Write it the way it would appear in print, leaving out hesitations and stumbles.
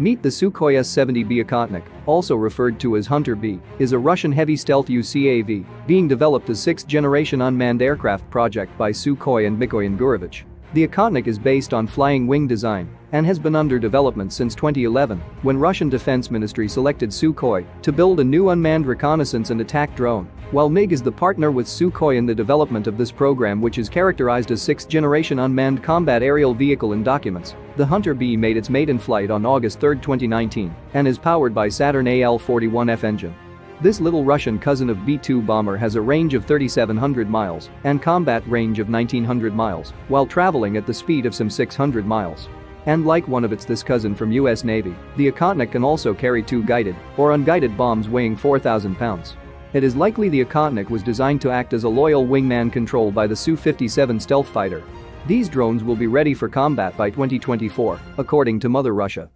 Meet the Sukhoi S-70B Okhotnik, also referred to as Hunter B, is a Russian heavy stealth UCAV being developed as 6th-generation unmanned aircraft project by Sukhoi and Mikoyan Gurevich. The Okhotnik is based on flying wing design and has been under development since 2011, when Russian Defense Ministry selected Sukhoi to build a new unmanned reconnaissance and attack drone, while MIG is the partner with Sukhoi in the development of this program, which is characterized as 6th-generation unmanned combat aerial vehicle in documents. The Hunter B made its maiden flight on August 3, 2019, and is powered by Saturn AL-41F engine. This little Russian cousin of B-2 bomber has a range of 3,700 miles and combat range of 1,900 miles, while traveling at the speed of some 600 miles. And like one of its cousin from US Navy, the Okhotnik can also carry 2 guided or unguided bombs weighing 4,000 pounds. It is likely the Okhotnik was designed to act as a loyal wingman controlled by the Su-57 stealth fighter. These drones will be ready for combat by 2024, according to Mother Russia.